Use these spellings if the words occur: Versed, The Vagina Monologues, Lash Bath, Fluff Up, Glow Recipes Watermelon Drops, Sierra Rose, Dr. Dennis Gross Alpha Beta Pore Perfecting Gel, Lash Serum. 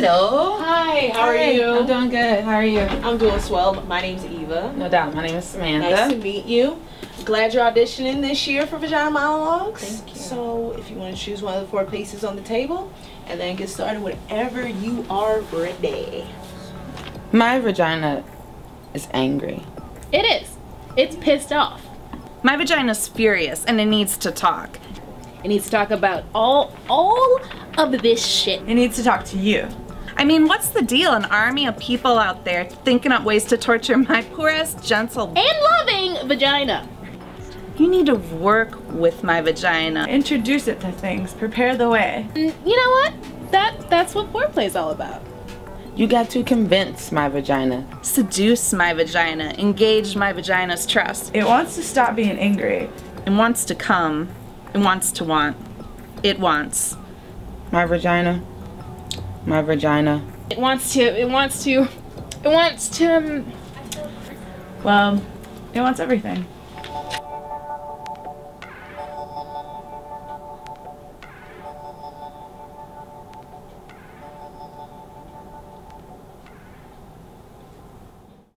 Hello. Hi, how are you? I'm doing good. How are you? I'm doing swell. My name's Eva. No doubt. My name is Samantha. Nice to meet you. Glad you're auditioning this year for Vagina Monologues. Thank you. So if you want to choose one of the four places on the table and then get started whenever you are ready. My vagina is angry. It is. It's pissed off. My vagina's furious and it needs to talk. It needs to talk about all of this shit. It needs to talk to you. I mean, what's the deal? An army of people out there thinking up ways to torture my poor ass gentle and loving vagina. You need to work with my vagina. Introduce it to things. Prepare the way. You know what? That's what foreplay's all about. You got to convince my vagina. Seduce my vagina. Engage my vagina's trust. It wants to stop being angry. It wants to come. It wants to want. It wants. My vagina. My vagina. It wants to. It wants to. It wants to. Well, it wants everything.